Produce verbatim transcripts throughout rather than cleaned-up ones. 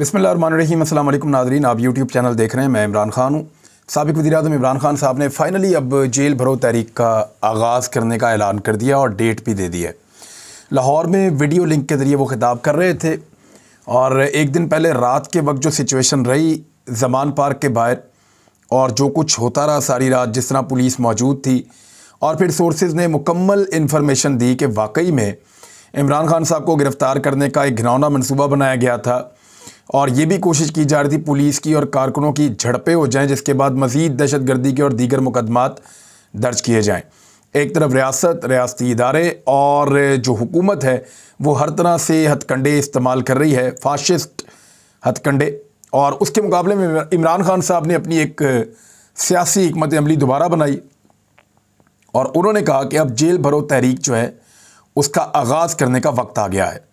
बिस्मिल्लाहिर्रहमानिर्रहीम। अस्सलाम वालेकुम नाज़रीन, आप यूट्यूब चैनल देख रहे हैं, मैं इमरान खान हूँ। साबिक़ वज़ीर-ए-आज़म इमरान खान साहब ने फ़ाइनली अब जेल भरो तहरीक का आगाज़ करने का ऐलान कर दिया और डेट भी दे दी है। लाहौर में वीडियो लिंक के ज़रिए वो खिताब कर रहे थे और एक दिन पहले रात के वक्त जो सिचुएशन रही जमान पार्क के बाहर और जो कुछ होता रहा सारी रात, जिस तरह पुलिस मौजूद थी और फिर सोर्सेज ने मुकम्मल इन्फॉर्मेशन दी कि वाकई में इमरान खान साहब को गिरफ़्तार करने का एक घिनौना मंसूबा बनाया गया था और ये भी कोशिश की जा रही थी पुलिस की और कारकुनों की झड़पें हो जाएं, जिसके बाद मज़ीद दहशतगर्दी के और दीगर मुकदमात दर्ज किए जाएँ। एक तरफ रियासत, रियासती इदारे और जो हुकूमत है वो हर तरह से हथकंडे इस्तेमाल कर रही है, फाशिस्ट हथकंडे, और उसके मुकाबले में इमरान खान साहब ने अपनी एक सियासी हिकमत अमली दोबारा बनाई और उन्होंने कहा कि अब जेल भरो तहरीक जो है उसका आगाज़ करने का वक्त आ गया है।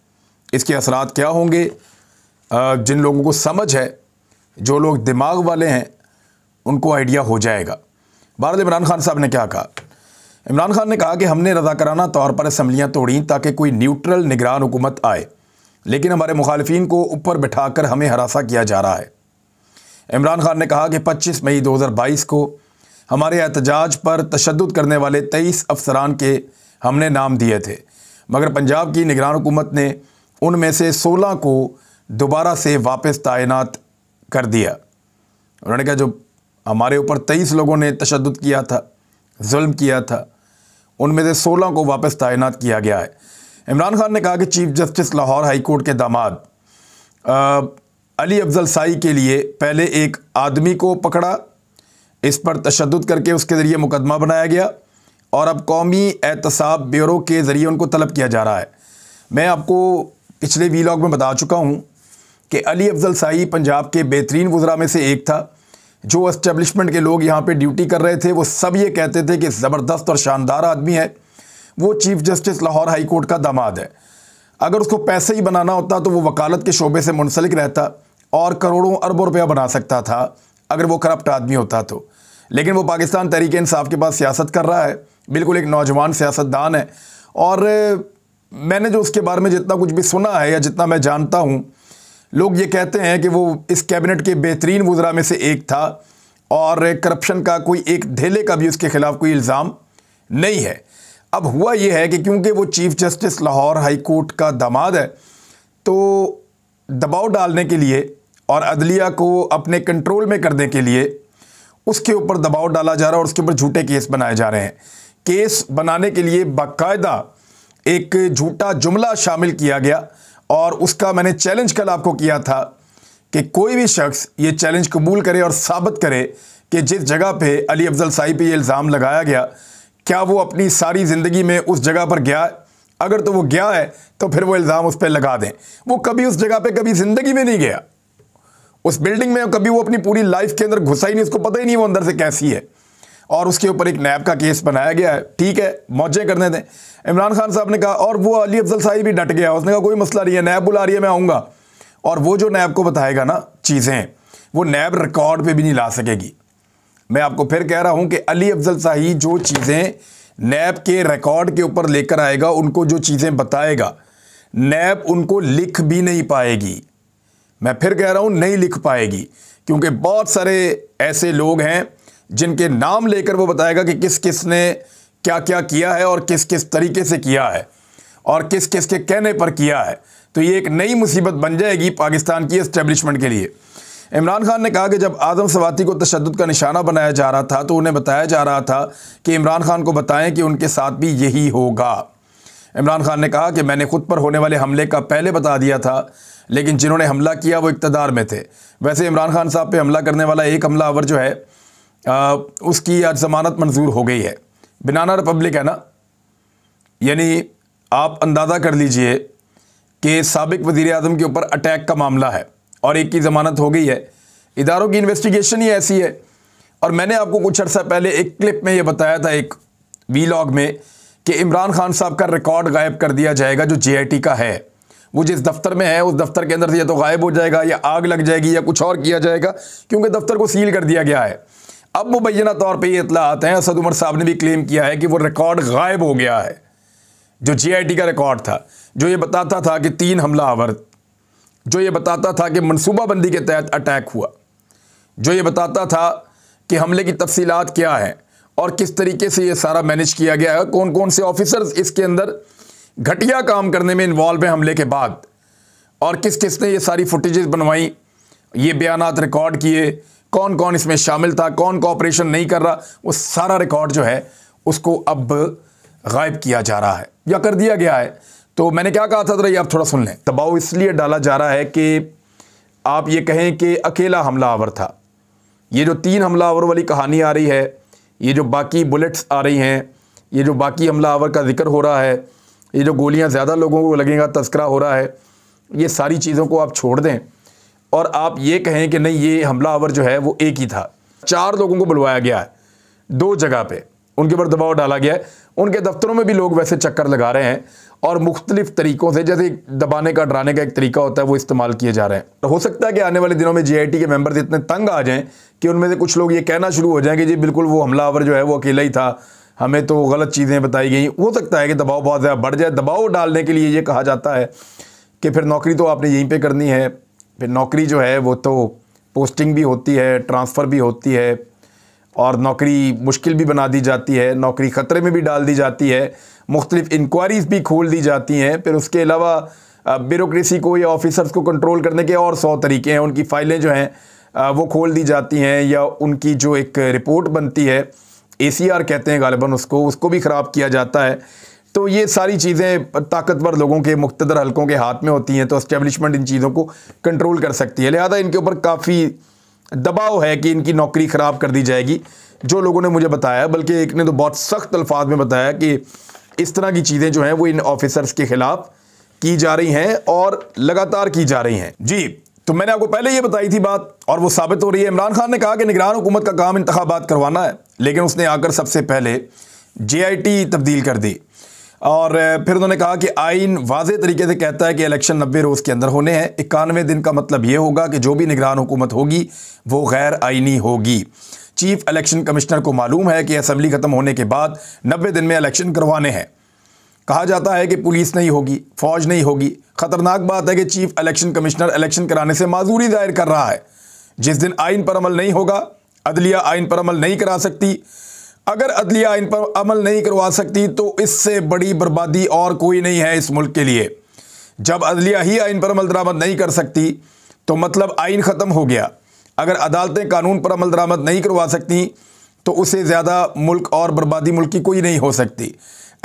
इसके असरात क्या होंगे, जिन लोगों को समझ है, जो लोग दिमाग वाले हैं, उनको आइडिया हो जाएगा। बहरहाल इमरान खान साहब ने क्या कहा, इमरान खान ने कहा कि हमने रज़ाकाराना तौर पर असम्बलियाँ तोड़ीं ताकि कोई न्यूट्रल निगरान हुकूमत आए, लेकिन हमारे मुखालफिन को ऊपर बिठाकर हमें हरासा किया जा रहा है। इमरान खान ने कहा कि पच्चीस मई दो हज़ार बाईस को हमारे एहतजाज पर तशद्दुद करने वाले तेईस अफसरान के हमने नाम दिए थे, मगर पंजाब की निगरान हुकूमत ने उनमें से सोलह को दोबारा से वापस तैनात कर दिया। उन्होंने कहा जो हमारे ऊपर तेईस लोगों ने तशद्दुद किया था, जुल्म किया था, उनमें से सोलह को वापस तैनात किया गया है। इमरान खान ने कहा कि chief justice Lahore high court के दामाद अली अफजल साही के लिए पहले एक आदमी को पकड़ा, इस पर तशद्दुद करके उसके ज़रिए मुकदमा बनाया गया और अब कौमी एहतसाब ब्यूरो के ज़रिए उनको तलब किया जा रहा है। मैं आपको पिछले वीलॉग में बता चुका हूँ कि अली अफजल साही पंजाब के बेहतरीन वुज़रा में से एक था। जो एस्टेब्लिशमेंट के लोग यहाँ पे ड्यूटी कर रहे थे वो सब ये कहते थे कि ज़बरदस्त और शानदार आदमी है, वो chief justice Lahore high court का दामाद है। अगर उसको पैसे ही बनाना होता तो वो वकालत के शोबे से मुंसलिक रहता और करोड़ों अरबों रुपया बना सकता था अगर वो करप्ट आदमी होता तो। लेकिन वो पाकिस्तान तहरीक इंसाफ के पास सियासत कर रहा है, बिल्कुल एक नौजवान सियासतदान है। और मैंने जो उसके बारे में जितना कुछ भी सुना है या जितना मैं जानता हूँ, लोग ये कहते हैं कि वो इस कैबिनेट के बेहतरीन वुज़रा में से एक था और करप्शन का कोई एक धेले का भी उसके ख़िलाफ़ कोई इल्ज़ाम नहीं है। अब हुआ यह है कि क्योंकि वो chief justice Lahore high court का दामाद है, तो दबाव डालने के लिए और अदलिया को अपने कंट्रोल में करने के लिए उसके ऊपर दबाव डाला जा रहा है और उसके ऊपर झूठे केस बनाए जा रहे हैं। केस बनाने के लिए बाकायदा एक झूठा जुमला शामिल किया गया और उसका मैंने चैलेंज कल आपको किया था कि कोई भी शख्स ये चैलेंज कबूल करे और साबित करे कि जिस जगह पे अली अफजल साही पे ये इल्ज़ाम लगाया गया, क्या वो अपनी सारी ज़िंदगी में उस जगह पर गया है? अगर तो वो गया है तो फिर वो इल्ज़ाम उस पर लगा दें। वो कभी उस जगह पर कभी ज़िंदगी में नहीं गया, उस बिल्डिंग में कभी वो अपनी पूरी लाइफ के अंदर घुसा ही नहीं, उसको पता ही नहीं वो अंदर से कैसी है। और उसके ऊपर एक नैब का केस बनाया गया है, ठीक है, मौजे करने दें। इमरान खान साहब ने कहा, और वो अली अफजल साहिब भी डट गया, उसने कहा कोई मसला नहीं है, नैब बुला रही है, मैं आऊँगा। और वो जो नैब को बताएगा ना चीज़ें, वो नैब रिकॉर्ड पे भी नहीं ला सकेगी। मैं आपको फिर कह रहा हूँ कि अली अफजल साही जो चीज़ें नैब के रिकॉर्ड के ऊपर लेकर आएगा, उनको जो चीज़ें बताएगा, नैब उनको लिख भी नहीं पाएगी। मैं फिर कह रहा हूँ नहीं लिख पाएगी, क्योंकि बहुत सारे ऐसे लोग हैं जिनके नाम लेकर वो बताएगा कि किस किस ने क्या क्या किया है और किस किस तरीके से किया है और किस किस के कहने पर किया है। तो ये एक नई मुसीबत बन जाएगी पाकिस्तान की एस्टेब्लिशमेंट के लिए। इमरान खान ने कहा कि जब आज़म स्वाती को तशद्दुद का निशाना बनाया जा रहा था तो उन्हें बताया जा रहा था कि इमरान खान को बताएं कि उनके साथ भी यही होगा। इमरान खान ने कहा कि मैंने खुद पर होने वाले हमले का पहले बता दिया था, लेकिन जिन्होंने हमला किया वो इक़्तिदार में थे। वैसे इमरान खान साहब पे हमला करने वाला एक हमलावर जो है आ, उसकी आज ज़मानत मंजूर हो गई है। बनाना रिपब्लिक है ना, यानी आप अंदाज़ा कर लीजिए कि साबिक़ वज़ीर-ए-आज़म के ऊपर अटैक का मामला है और एक की ज़मानत हो गई है। इदारों की इन्वेस्टिगेशन ही ऐसी है। और मैंने आपको कुछ अर्सा पहले एक क्लिप में ये बताया था, एक वीलॉग में, कि इमरान खान साहब का रिकॉर्ड गायब कर दिया जाएगा जो जे आई टी का है। वो जिस दफ्तर में है उस दफ्तर के अंदर से या तो गायब हो जाएगा या आग लग जाएगी या कुछ और किया जाएगा, क्योंकि दफ्तर को सील कर दिया गया है। अब मुबैना तौर पे ये इतलात हैं, असद उमर साहब ने भी क्लेम किया है कि वो रिकॉर्ड गायब हो गया है जो जे आई टी का रिकॉर्ड था, जो ये बताता था कि तीन हमलावर जो ये बताता था कि मनसूबाबंदी के तहत अटैक हुआ, जो ये बताता था कि हमले की तफसीलात क्या है और किस तरीके से ये सारा मैनेज किया गया है, कौन कौन से ऑफिसर्स इसके अंदर घटिया काम करने में इन्वॉल्व है हमले के बाद, और किस किस ने ये सारी फुटेजेस बनवाई, ये बयानात रिकॉर्ड किए, कौन कौन इसमें शामिल था, कौन कोऑपरेशन नहीं कर रहा, वो सारा रिकॉर्ड जो है उसको अब गायब किया जा रहा है या कर दिया गया है। तो मैंने क्या कहा था, जरा ये आप थोड़ा सुन लें। दबाव इसलिए डाला जा रहा है कि आप ये कहें कि अकेला हमलावर था। ये जो तीन हमलावर वाली कहानी आ रही है, ये जो बाकी बुलेट्स आ रही हैं, ये जो बाकी हमलावर का जिक्र हो रहा है, ये जो गोलियां ज़्यादा लोगों को लगेगा तस्करा हो रहा है, ये सारी चीज़ों को आप छोड़ दें और आप ये कहें कि नहीं ये हमलावर जो है वो एक ही था। चार लोगों को बुलवाया गया है दो जगह पे, उनके ऊपर दबाव डाला गया है। उनके दफ्तरों में भी लोग वैसे चक्कर लगा रहे हैं और मुख्तलिफ तरीक़ों से, जैसे दबाने का डराने का एक तरीका होता है, वो इस्तेमाल किए जा रहे हैं। हो सकता है कि आने वाले दिनों में जे आई टी के मेंबर्स इतने तंग आ जाएं कि उनमें से कुछ लोग ये कहना शुरू हो जाएं कि जी बिल्कुल वो हमलावर जो है वो अकेला ही था, हमें तो गलत चीज़ें बताई गई। हो सकता है कि दबाव बहुत ज़्यादा बढ़ जाए। दबाव डालने के लिए ये कहा जाता है कि फिर नौकरी तो आपने यहीं पर करनी है, फिर नौकरी जो है वो तो पोस्टिंग भी होती है, ट्रांसफ़र भी होती है, और नौकरी मुश्किल भी बना दी जाती है, नौकरी ख़तरे में भी डाल दी जाती है, मुख्तलिफ इंक्वायरीज़ भी खोल दी जाती हैं। फिर उसके अलावा ब्यूरोक्रेसी को या ऑफिसर्स को कंट्रोल करने के और सौ तरीके हैं, उनकी फ़ाइलें जो हैं वो खोल दी जाती हैं, या उनकी जो एक रिपोर्ट बनती है ए सी आर कहते हैं गालिबन उसको, उसको भी ख़राब किया जाता है। तो ये सारी चीज़ें ताकतवर लोगों के, मुख्तदर हलकों के हाथ में होती हैं, तो इस्टेब्लिशमेंट इन चीज़ों को कंट्रोल कर सकती है। लिहाजा इनके ऊपर काफ़ी दबाव है कि इनकी नौकरी ख़राब कर दी जाएगी। जो लोगों ने मुझे बताया, बल्कि एक ने तो बहुत सख्त अल्फाज में बताया कि इस तरह की चीज़ें जो हैं वो इन ऑफिसर्स के ख़िलाफ़ की जा रही हैं और लगातार की जा रही हैं। जी, तो मैंने आपको पहले ये बताई थी बात और वो साबित हो रही है। इमरान खान ने कहा कि निगरान हुकूमत का काम इंतखाबात करवाना है, लेकिन उसने आकर सबसे पहले जे आई टी तब्दील कर दी और फिर उन्होंने कहा कि आइन वाज़े तरीके से कहता है कि इलेक्शन नब्बे रोज़ के अंदर होने हैं। इक्यानवे दिन का मतलब ये होगा कि जो भी निगरान हुकूमत होगी वो गैर आइनी होगी। चीफ इलेक्शन कमिश्नर को मालूम है कि असेंबली ख़त्म होने के बाद नब्बे दिन में इलेक्शन करवाने हैं। कहा जाता है कि पुलिस नहीं होगी, फ़ौज नहीं होगी। ख़तरनाक बात है कि चीफ इलेक्शन कमिश्नर इलेक्शन कराने से माजूरी दायर कर रहा है। जिस दिन आइन पर अमल नहीं होगा, अदलिया आइन पर अमल नहीं करा सकती। अगर अदलिया इन पर अमल नहीं करवा सकती तो इससे बड़ी बर्बादी और कोई नहीं है इस मुल्क के लिए। जब अदलिया ही आइन पर अमल दरामद नहीं कर सकती तो मतलब आइन ख़त्म हो गया। अगर अदालतें कानून पर अमल दरामद नहीं करवा सकती तो उससे ज़्यादा मुल्क और बर्बादी मुल्क की कोई नहीं हो सकती।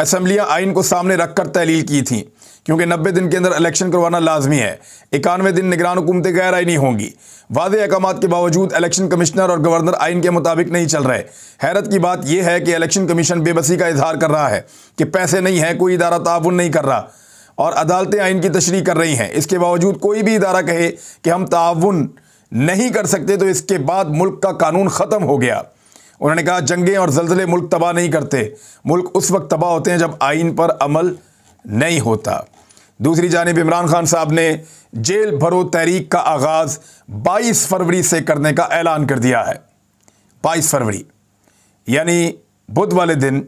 असम्बलियाँ आइन को सामने रख कर तहलील की थी, क्योंकि नब्बे दिन के अंदर इलेक्शन करवाना लाजमी है। इक्यानवे दिन निगरान हुकूमतें गैर आइनी होंगी। वादे अहकाम के बावजूद इलेक्शन कमिश्नर और गवर्नर आइन के मुताबिक नहीं चल रहे। हैरत की बात यह है कि इलेक्शन कमीशन बेबसी का इजहार कर रहा है कि पैसे नहीं है, कोई इदारा ताउन नहीं कर रहा, और अदालतें आइन की तशरीह कर रही हैं। इसके बावजूद कोई भी इदारा कहे कि हम ताउन नहीं कर सकते तो इसके बाद मुल्क का कानून ख़त्म हो गया। उन्होंने कहा जंगें और जल्जले मुल्क तबाह नहीं करते, मुल्क उस वक्त तबाह होते हैं जब आइन पर अमल नहीं होता। दूसरी जानिब इमरान खान साहब ने जेल भरो तहरीक का आगाज़ बाईस फरवरी से करने का ऐलान कर दिया है। बाईस फरवरी यानी बुध वाले दिन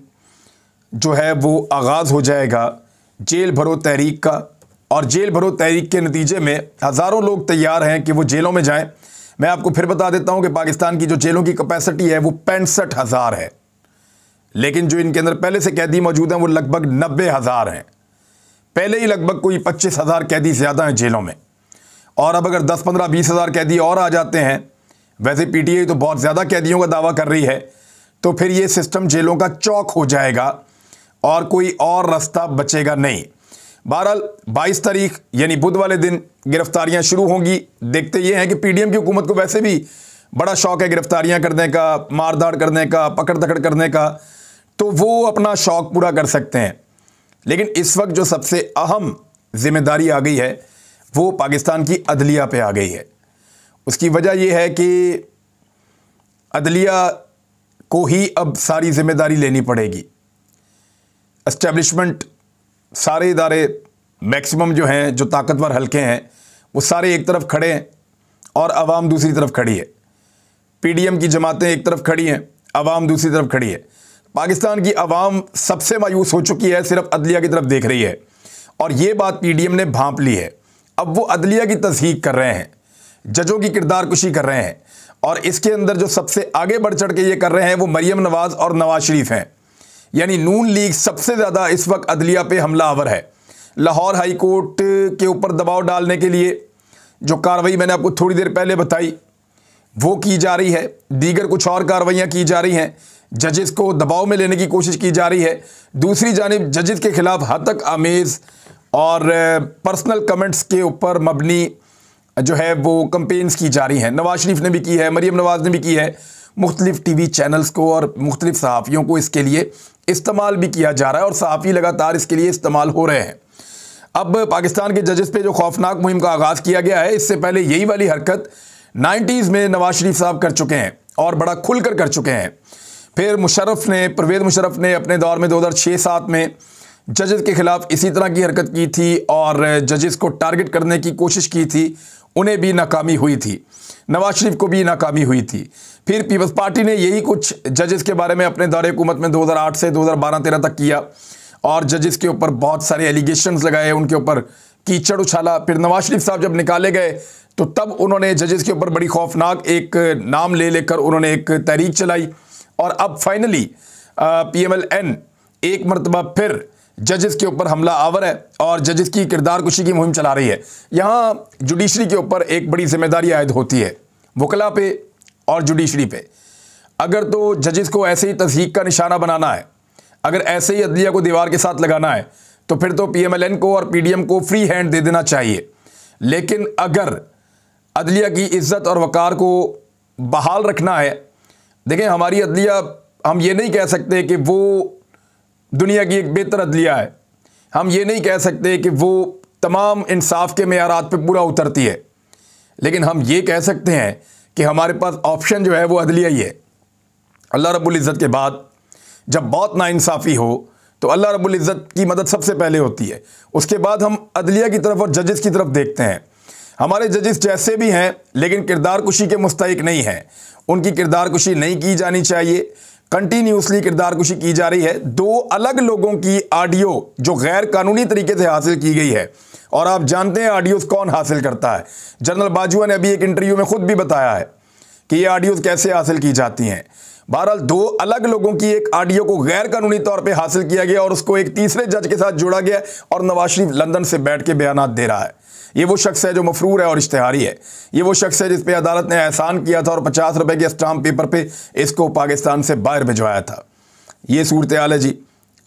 जो है वो आगाज़ हो जाएगा जेल भरो तहरीक का, और जेल भरो तहरीक के नतीजे में हज़ारों लोग तैयार हैं कि वो जेलों में जाएं। मैं आपको फिर बता देता हूं कि पाकिस्तान की जो जेलों की कैपेसिटी है वो पैंसठ हज़ार है, लेकिन जो इनके अंदर पहले से कैदी मौजूद हैं वो लगभग नब्बे हज़ार हैं। पहले ही लगभग कोई पच्चीस हज़ार कैदी ज़्यादा हैं जेलों में, और अब अगर दस पंद्रह बीस हज़ार कैदी और आ जाते हैं, वैसे पीटीआई तो बहुत ज़्यादा कैदियों का दावा कर रही है, तो फिर ये सिस्टम जेलों का चौक हो जाएगा और कोई और रास्ता बचेगा नहीं। बहरहाल बाईस तारीख यानी बुध वाले दिन गिरफ्तारियाँ शुरू होंगी। देखते ये हैं कि पीडीएम की हुकूमत को वैसे भी बड़ा शौक़ है गिरफ्तारियाँ करने का, मारधाड़ करने का, पकड़ दकड़ करने का, तो वो अपना शौक़ पूरा कर सकते हैं। लेकिन इस वक्त जो सबसे अहम जिम्मेदारी आ गई है वो पाकिस्तान की अदलिया पे आ गई है। उसकी वजह यह है कि अदलिया को ही अब सारी जिम्मेदारी लेनी पड़ेगी। एस्टेब्लिशमेंट सारे इदारे मैक्सिमम जो हैं, जो ताकतवर हलके हैं, वो सारे एक तरफ खड़े हैं और आवाम दूसरी तरफ खड़ी है। पीडीएम की जमातें एक तरफ खड़ी हैं, आवाम दूसरी तरफ खड़ी है। पाकिस्तान की आवाम सबसे मायूस हो चुकी है, सिर्फ अदलिया की तरफ देख रही है, और ये बात पीडीएम ने भांप ली है। अब वो अदलिया की तस्हीक कर रहे हैं, जजों की किरदार कुशी कर रहे हैं, और इसके अंदर जो सबसे आगे बढ़ चढ़ के ये कर रहे हैं वो मरीम नवाज़ और नवाज शरीफ हैं। यानी नून लीग सबसे ज़्यादा इस वक्त अदलिया पे हमला आवर है। लाहौर हाई कोर्ट के ऊपर दबाव डालने के लिए जो कार्रवाई मैंने आपको थोड़ी देर पहले बताई वो की जा रही है, दीगर कुछ और कार्रवाइयाँ की जा रही हैं, जजेस को दबाव में लेने की कोशिश की जा रही है। दूसरी जानिब जजेस के ख़िलाफ़ हतक आमेज़ और पर्सनल कमेंट्स के ऊपर मबनी जो है वो कंपेन्स की जा रही हैं। नवाज शरीफ ने भी की है, मरीम नवाज़ ने भी की है। मुख्तलिफ़ टीवी चैनल्स को और मुख्तलिफ़ सहाफ़ियों को इसके लिए इस्तेमाल भी किया जा रहा है और सहाफ़ी लगातार इसके लिए इस्तेमाल हो रहे हैं। अब पाकिस्तान के जजेस पे जो खौफनाक मुहिम का आगाज़ किया गया है, इससे पहले यही वाली हरकत नाइन्टीज़ में नवाज शरीफ साहब कर चुके हैं और बड़ा खुल कर कर चुके हैं। फिर मुशर्रफ ने, परवेज़ मुशर्रफ ने अपने दौर में दो हज़ार छः सात में जजेस के ख़िलाफ़ इसी तरह की हरकत की थी और जजेस को टारगेट करने की कोशिश की थी, उन्हें भी नाकामी हुई थी, नवाज शरीफ को भी नाकामी हुई थी। फिर पीपल्स पार्टी ने यही कुछ जजेस के बारे में अपने दौरे हुकूमत में दो हज़ार आठ से दो हज़ार बारह तेरह तक किया और जजेस के ऊपर बहुत सारे एलिगेशंस लगाए, उनके ऊपर कीचड़ उछाला। फिर नवाज शरीफ साहब जब निकाले गए तो तब उन्होंने जजेस के ऊपर बड़ी खौफनाक एक नाम ले लेकर उन्होंने एक तहरीक चलाई और अब finally P M L N एक मरतबा फिर जजेस के ऊपर हमला आवर है और जजेस की किरदार कुशी की मुहिम चला रही है। यहाँ जुडिशरी के ऊपर एक बड़ी जिम्मेदारी आयद होती है, वकला पे और जुडिशरी पे। अगर तो जजेस को ऐसे ही तस्हीक का निशाना बनाना है, अगर ऐसे ही अदलिया को दीवार के साथ लगाना है, तो फिर तो पी एम एल एन को और पी डी एम को फ्री हैंड दे देना चाहिए। लेकिन अगर अदलिया की इज्जत और वक़ार को बहाल रखना है, देखें हमारी अदलिया, हम ये नहीं कह सकते कि वो दुनिया की एक बेहतर अदलिया है, हम ये नहीं कह सकते कि वो तमाम इंसाफ के मेयारात पे पूरा उतरती है, लेकिन हम ये कह सकते हैं कि हमारे पास ऑप्शन जो है वो अदलिया ही है। अल्लाह रब्बुल इज़्ज़त के बाद जब बहुत नाइंसाफ़ी हो तो अल्लाह रब्बुल इज़्ज़त की मदद सबसे पहले होती है, उसके बाद हम अदलिया की तरफ और जजेस की तरफ देखते हैं। हमारे जजेस जैसे भी हैं लेकिन किरदार कुशी के मुस्तहिक नहीं हैं, उनकी किरदार कुशी नहीं की जानी चाहिए। कंटिन्यूसली किरदारकुशी की जा रही है। दो अलग लोगों की ऑडियो जो गैर कानूनी तरीके से हासिल की गई है और आप जानते हैं ऑडियोज़ कौन हासिल करता है। जनरल बाजवा ने अभी एक इंटरव्यू में खुद भी बताया है कि ये ऑडियोज़ कैसे हासिल की जाती हैं। बहरहाल दो अलग लोगों की एक ऑडियो को गैर कानूनी तौर पर हासिल किया गया और उसको एक तीसरे जज के साथ जोड़ा गया और नवाज शरीफ लंदन से बैठ के बयान दे रहा है। ये वो शख्स है जो मफरूर है और इश्तिहारी है। ये वो शख्स है जिस पे अदालत ने एहसान किया था और पचास रुपए के स्टाम्प पेपर पे इसको पाकिस्तान से बाहर भिजवाया था। ये सूरत हाल है जी।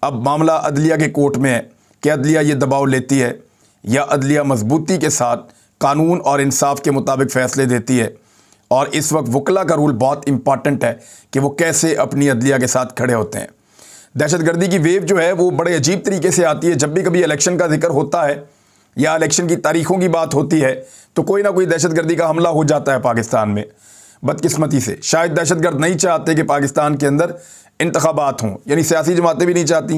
अब मामला अदलिया के कोर्ट में है कि अदलिया ये दबाव लेती है या अदलिया मजबूती के साथ कानून और इंसाफ के मुताबिक फ़ैसले देती है। और इस वक्त वकला का रूल बहुत इंपॉर्टेंट है कि वो कैसे अपनी अदलिया के साथ खड़े होते हैं। दहशतगर्दी की वेव जो है वो बड़े अजीब तरीके से आती है। जब भी कभी इलेक्शन का जिक्र होता है या इलेक्शन की तारीखों की बात होती है तो कोई ना कोई दहशतगर्दी का हमला हो जाता है पाकिस्तान में। बदकिस्मती से शायद दहशतगर्द नहीं चाहते कि पाकिस्तान के अंदर इंतखाबात हों, यानी सियासी जमातें भी नहीं चाहती,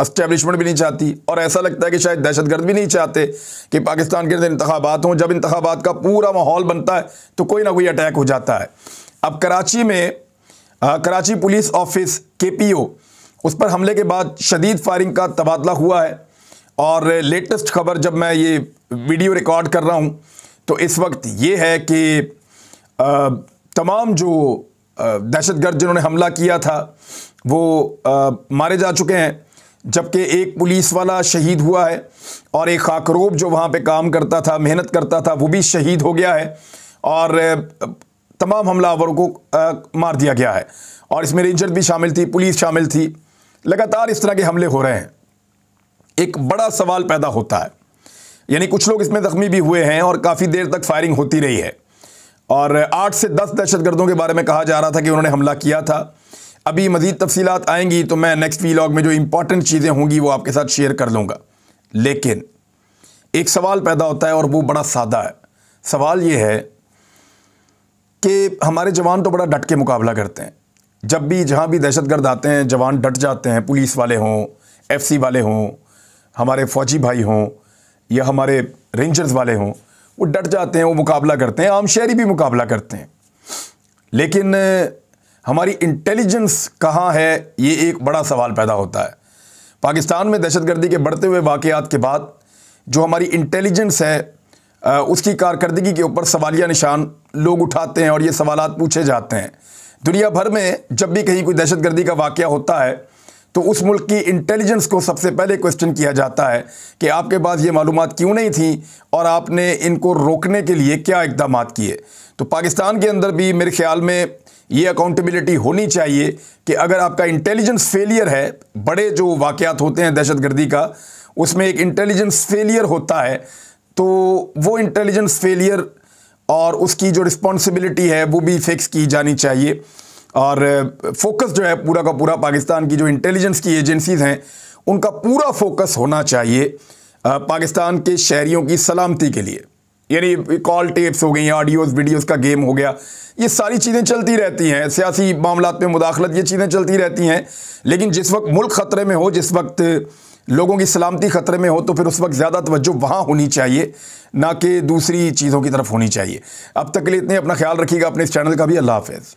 एस्टेब्लिशमेंट भी नहीं चाहती, और ऐसा लगता है कि शायद दहशतगर्द भी नहीं चाहते कि पाकिस्तान के अंदर इंतखाबात हों। जब इंतखाबात का पूरा माहौल बनता है तो कोई ना कोई अटैक हो जाता है। अब कराची में आ, कराची पुलिस ऑफिस के पी ओ उस पर हमले के बाद शदीद फायरिंग का तबादला हुआ है और लेटेस्ट खबर जब मैं ये वीडियो रिकॉर्ड कर रहा हूँ तो इस वक्त ये है कि आ, तमाम जो दहशतगर्द जिन्होंने हमला किया था वो आ, मारे जा चुके हैं, जबकि एक पुलिस वाला शहीद हुआ है और एक खाकरोब जो वहाँ पे काम करता था, मेहनत करता था, वो भी शहीद हो गया है और तमाम हमलावरों को आ, मार दिया गया है। और इसमें रेंजर भी शामिल थी, पुलिस शामिल थी। लगातार इस तरह के हमले हो रहे हैं। एक बड़ा सवाल पैदा होता है, यानी कुछ लोग इसमें जख्मी भी हुए हैं और काफ़ी देर तक फायरिंग होती रही है और आठ से दस दहशतगर्दों के बारे में कहा जा रहा था कि उन्होंने हमला किया था। अभी मज़ीद तफसीलात आएंगी तो मैं नेक्स्ट व्लॉग में जो इंपॉर्टेंट चीज़ें होंगी वो आपके साथ शेयर कर लूँगा। लेकिन एक सवाल पैदा होता है और वो बड़ा सादा है। सवाल ये है कि हमारे जवान तो बड़ा डट के मुकाबला करते हैं। जब भी जहाँ भी दहशतगर्द आते हैं जवान डट जाते हैं, पुलिस वाले हों, एफ सी वाले हों, हमारे फ़ौजी भाई हों या हमारे रेंजर्स वाले हों, वो डट जाते हैं, वो मुकाबला करते हैं। आम शहरी भी मुकाबला करते हैं, लेकिन हमारी इंटेलिजेंस कहाँ है, ये एक बड़ा सवाल पैदा होता है। पाकिस्तान में दहशतगर्दी के बढ़ते हुए वाक़यात के बाद जो हमारी इंटेलिजेंस है उसकी कारकर्दगी के ऊपर सवालिया निशान लोग उठाते हैं और ये सवाल पूछे जाते हैं। दुनिया भर में जब भी कहीं कोई दहशतगर्दी का वाक़या होता है तो उस मुल्क की इंटेलिजेंस को सबसे पहले क्वेश्चन किया जाता है कि आपके पास ये मालूमात क्यों नहीं थी और आपने इनको रोकने के लिए क्या इक़दाम किए। तो पाकिस्तान के अंदर भी मेरे ख्याल में ये अकाउंटेबिलिटी होनी चाहिए कि अगर आपका इंटेलिजेंस फेलियर है, बड़े जो वाक़यात होते हैं दहशतगर्दी का उसमें एक इंटेलिजेंस फेलियर होता है, तो वो इंटेलिजेंस फेलियर और उसकी जो रिस्पॉन्सिबिलिटी है वो भी फिक्स की जानी चाहिए। और फोकस जो है पूरा का पूरा पाकिस्तान की जो इंटेलिजेंस की एजेंसीज़ हैं उनका पूरा फोकस होना चाहिए पाकिस्तान के शहरियों की सलामती के लिए। यानी कॉल टेप्स हो गई, ऑडियोज़ वीडियोज़ का गेम हो गया, ये सारी चीज़ें चलती रहती हैं, सियासी मामलात में मुदाखलत, ये चीज़ें चलती रहती हैं। लेकिन जिस वक्त मुल्क ख़तरे में हो, जिस वक्त लोगों की सलामती ख़तरे में हो, तो फिर उस वक्त ज़्यादा तवज्जो वहाँ होनी चाहिए, ना कि दूसरी चीज़ों की तरफ होनी चाहिए। अब तक के लिए इतने, अपना ख्याल रखिएगा। अपने इस चैनल का भी अल्लाह हाफ़िज़।